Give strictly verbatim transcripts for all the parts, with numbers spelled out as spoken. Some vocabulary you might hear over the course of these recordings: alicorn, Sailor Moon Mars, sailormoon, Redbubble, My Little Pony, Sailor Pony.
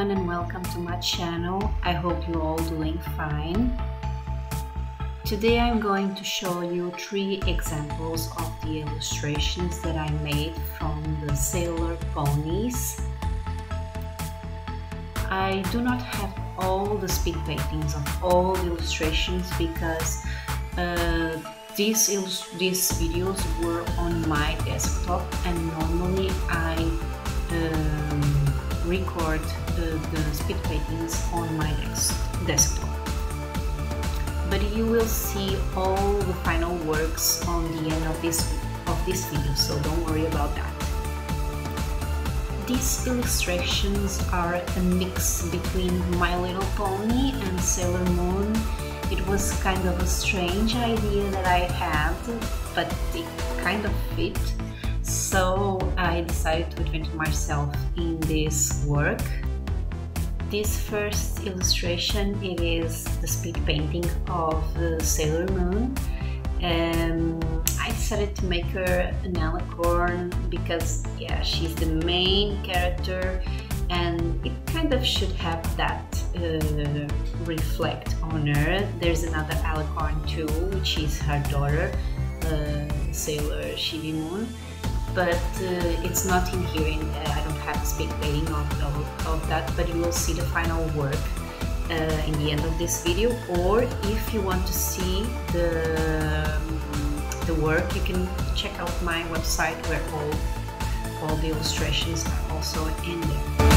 everyone and welcome to my channel. I hope you're all doing fine. Today I'm going to show you three examples of the illustrations that I made from the Sailor Ponies. I do not have all the speed paintings of all the illustrations because uh, These, these videos were on my desktop, and normally I um, record the, the speed paintings on my desk, desktop. But you will see all the final works on the end of this, of this video, so don't worry about that. These illustrations are a mix between My Little Pony and Sailor Moon. It was kind of a strange idea that I had, but it kind of fit, so I decided to adventure myself in this work. This first illustration, it is the speed painting of uh, Sailor Moon. Um, I decided to make her an alicorn because, yeah, she's the main character and it kind of should have that uh, reflect on her. There's another alicorn too, which is her daughter, uh, Sailor Moon, but uh, it's not in here, and uh, I don't have speed painting of, of, of that, but you will see the final work uh, in the end of this video. Or if you want to see the, um, the work, you can check out my website where all All the illustrations are also in there.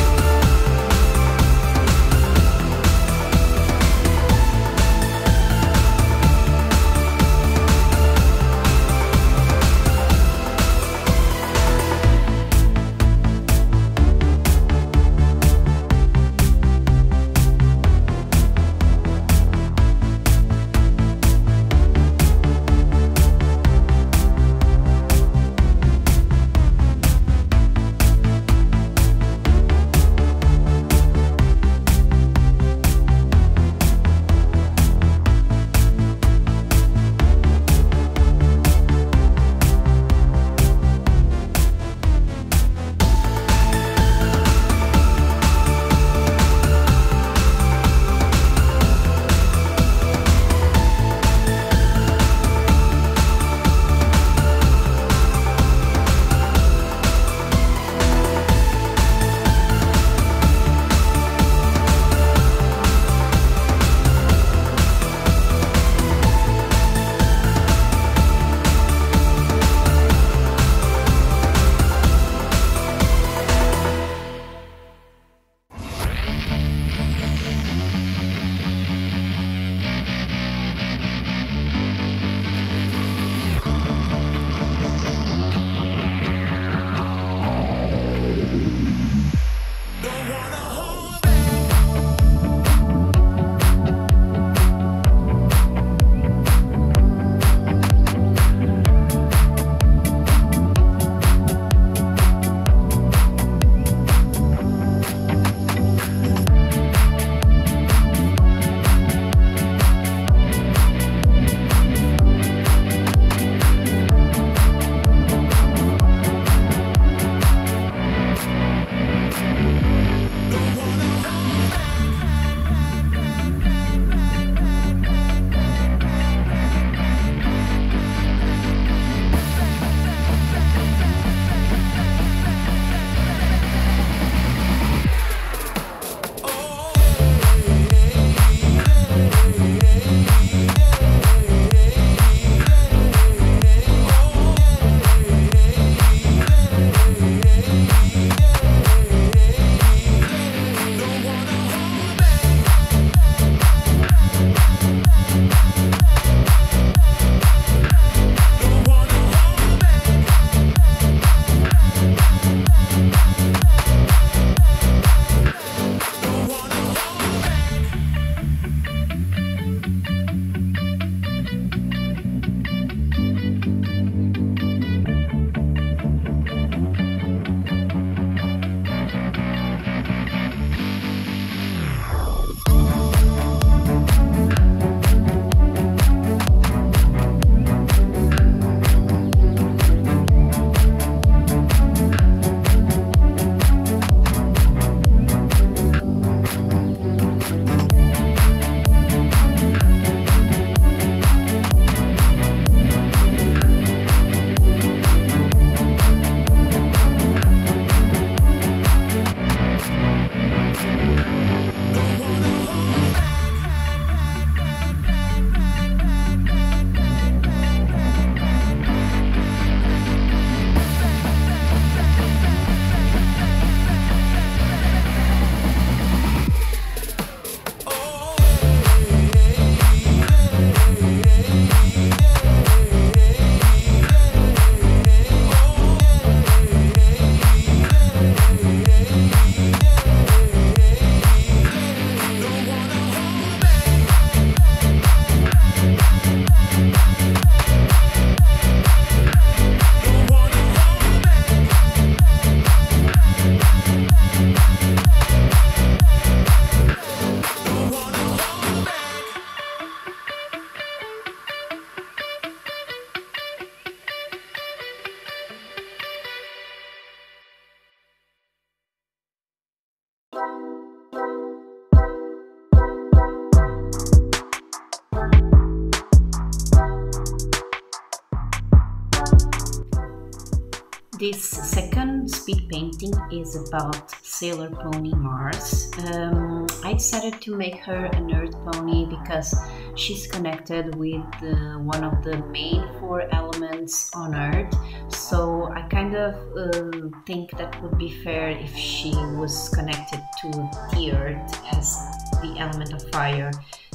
This second speed painting is about Sailor Pony Mars. Um, I decided to make her an Earth pony because she's connected with uh, one of the main four elements on Earth. So I kind of uh, think that would be fair if she was connected to the Earth, as the element of fire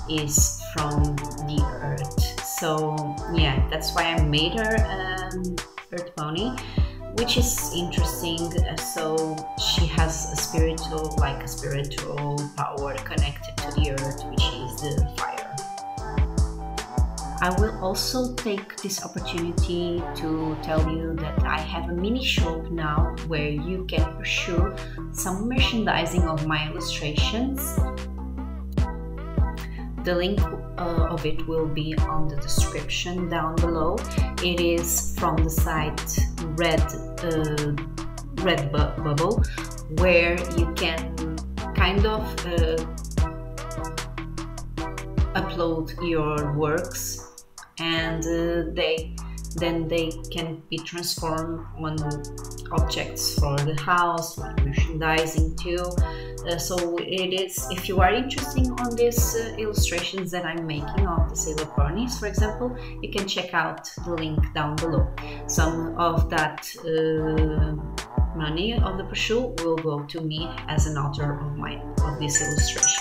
is from the Earth. So yeah, that's why I made her an Earth pony, which is interesting. So she has a spiritual, like a spiritual power connected to the Earth, which is the fire. I will also take this opportunity to tell you that I have a mini shop now where you can purchase some merchandising of my illustrations. The link uh, of it will be on the description down below. It is from the site Red uh, Redbubble, where you can kind of uh, upload your works, and uh, they then they can be transformed on objects for the house, like merchandising too. Uh, so it is, if you are interested on these uh, illustrations that I'm making of the Sailor Ponies, for example, you can check out the link down below. Some of that uh, money of the purchase will go to me as an author of my of these illustrations.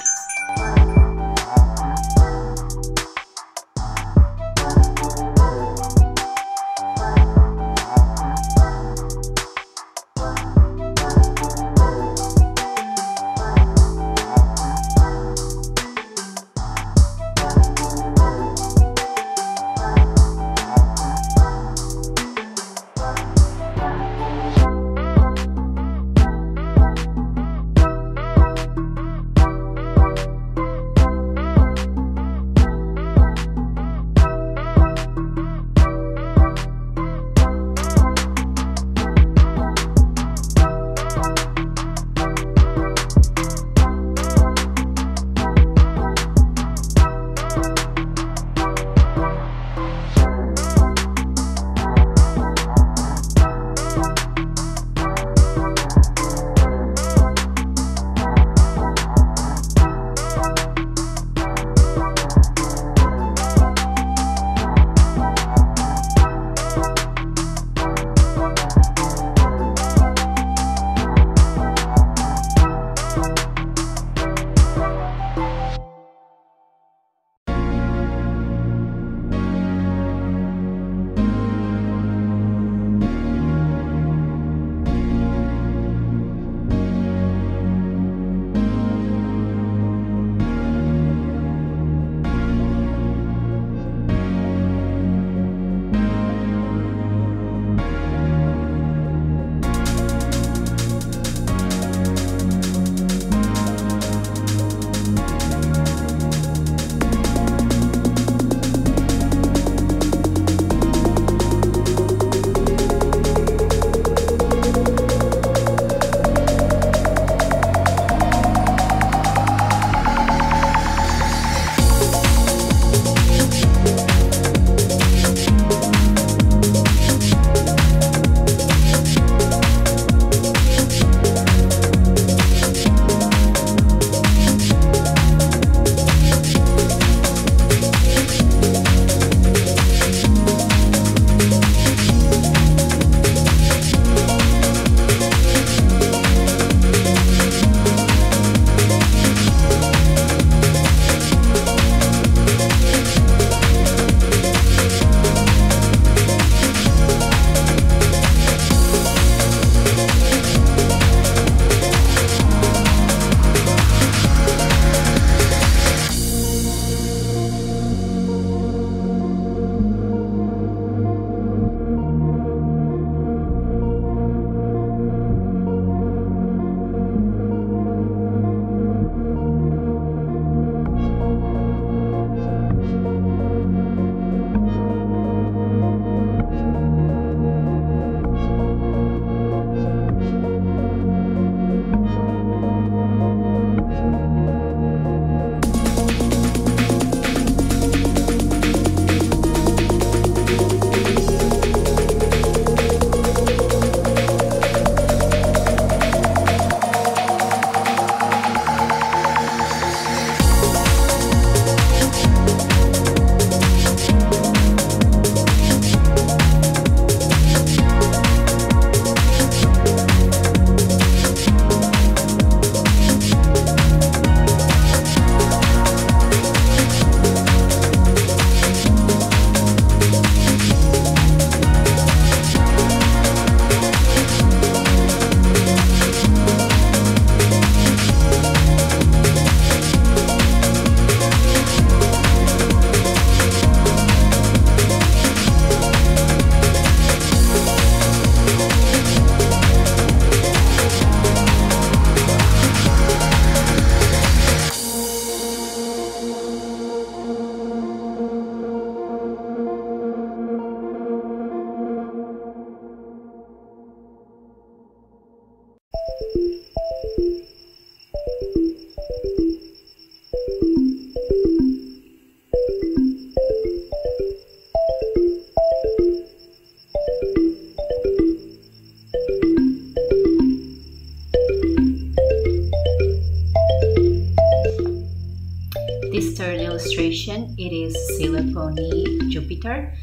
collection. It is Sailor Pony Jupiter.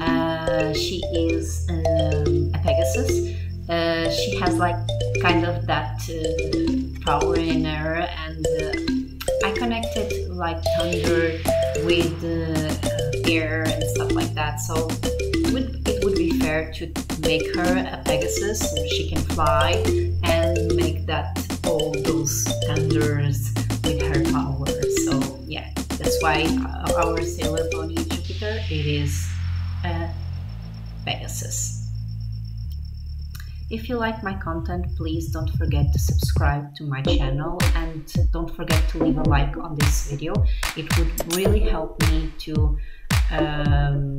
Uh, she is um, a Pegasus. Uh, she has like kind of that uh, power in her, and uh, I connected like thunder with uh, air and stuff like that, so it would, it would be fair to make her a Pegasus so she can fly and make that all those thunders with her power. So yeah, that's why our Sailor Pony Jupiter, it is a Pegasus. If you like my content, please don't forget to subscribe to my channel, and don't forget to leave a like on this video. It would really help me to um,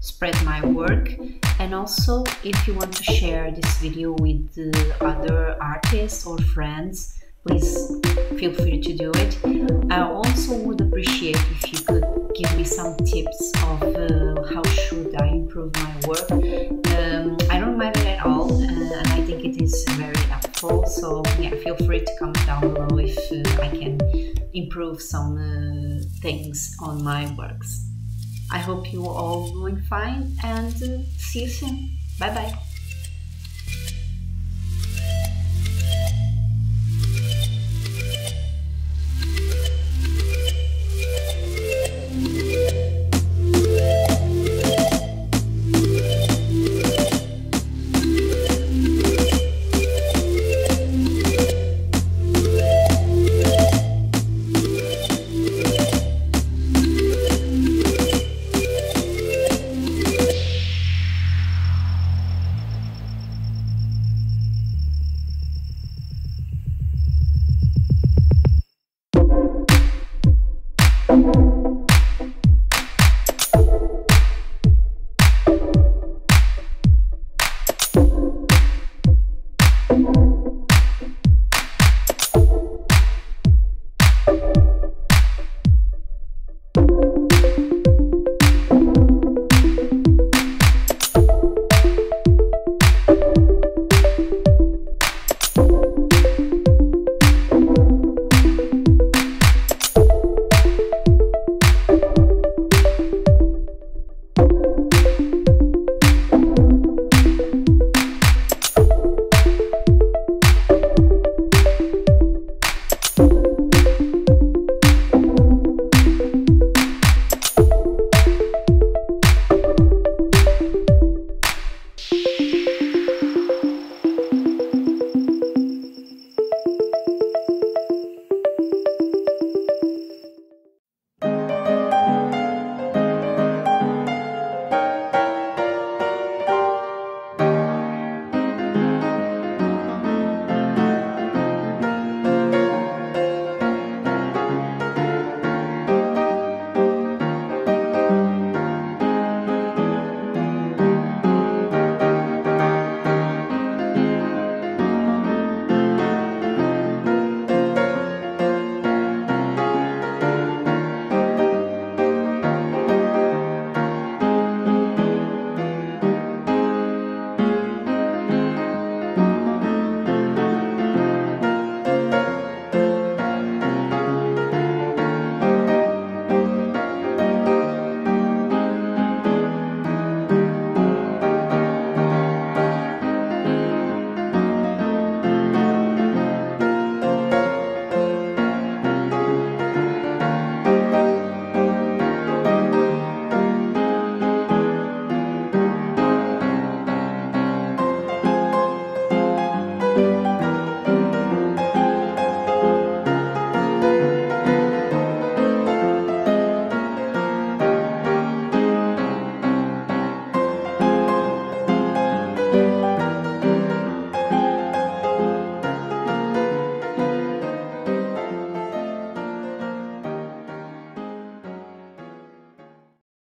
spread my work. And also, if you want to share this video with uh, other artists or friends, please feel free to do it. I also would appreciate if you could give me some tips of uh, how should I improve my work. Um, I don't mind it at all, uh, and I think it is very helpful. So yeah, feel free to comment down below if uh, I can improve some uh, things on my works. I hope you all doing fine, and uh, see you soon. Bye bye.